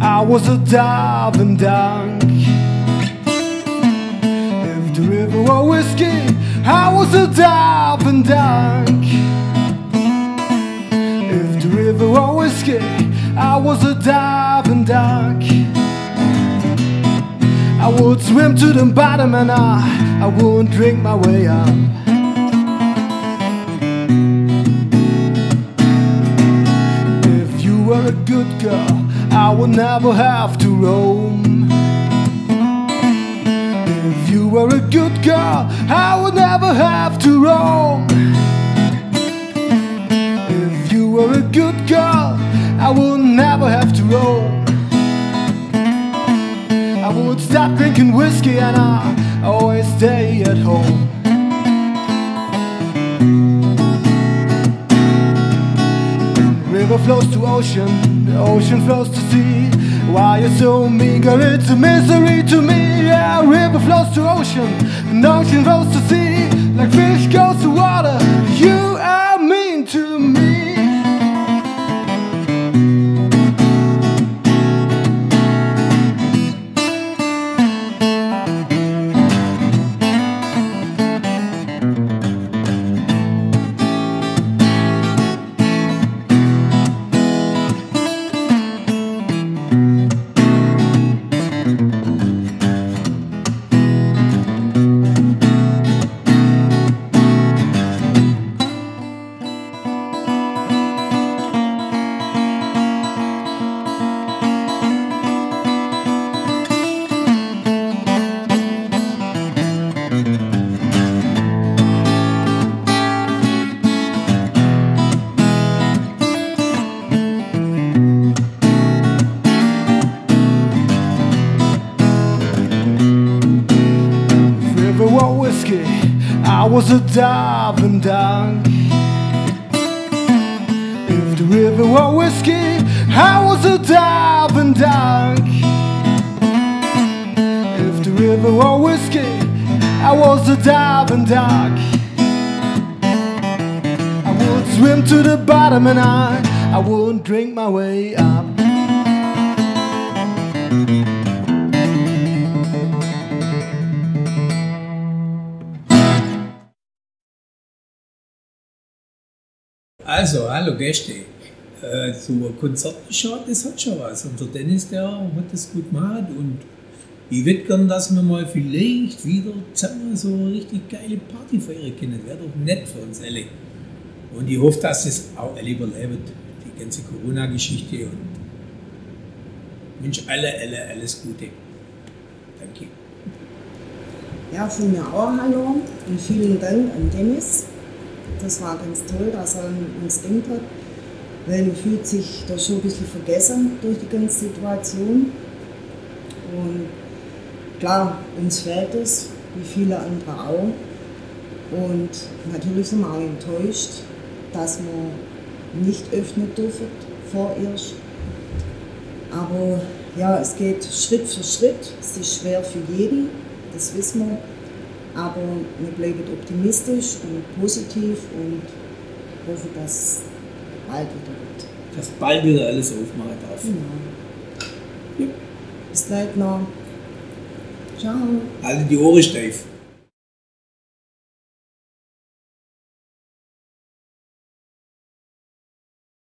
I was a diving dunk. If the river were whiskey, I was a diving dunk. If the river were whiskey, I was a diving dunk. I would swim to the bottom and I wouldn't drink my way up. If you were a good girl, I would never have to roam. If you were a good girl, I would never have to roam. If you were a good girl, I would never have to roam. I would stop drinking whiskey and I always stay at home. The river flows to ocean, the ocean flows to sea. Why you're so meager, it's a misery to me. Yeah, river flows to ocean, and ocean flows to sea. Like fish goes to water, you are mean to me. I was a diving dunk. If the river were whiskey, I was a diving dunk. If the river were whiskey, I was a diving dunk. I would swim to the bottom and I wouldn't drink my way up. Also, hallo Gäste, so ein Konzertbescheid, das hat schon was. Unser Dennis, der hat das gut gemacht und ich würde gern, dass wir mal vielleicht wieder zusammen so eine richtig geile Party feiern können. Wäre doch nett für uns alle. Und ich hoffe, dass das auch alle überlebt, die ganze Corona-Geschichte, und wünsche alle alles Gute. Danke. Ja, von mir auch hallo und vielen Dank an Dennis. Das war ganz toll, dass er an uns denkt hat, weil man fühlt sich da schon ein bisschen vergessen durch die ganze Situation. Und klar, uns fehlt es, wie viele andere auch. Und natürlich sind wir auch enttäuscht, dass wir nicht öffnen dürfen vorerst. Aber ja, es geht Schritt für Schritt. Es ist schwer für jeden, das wissen wir. Aber wir bleiben optimistisch und positiv und hoffe, dass es bald wieder wird. Dass bald wieder alles aufmachen darf. Genau. Ja. Bis gleich noch. Ciao. Halte die Ohren steif.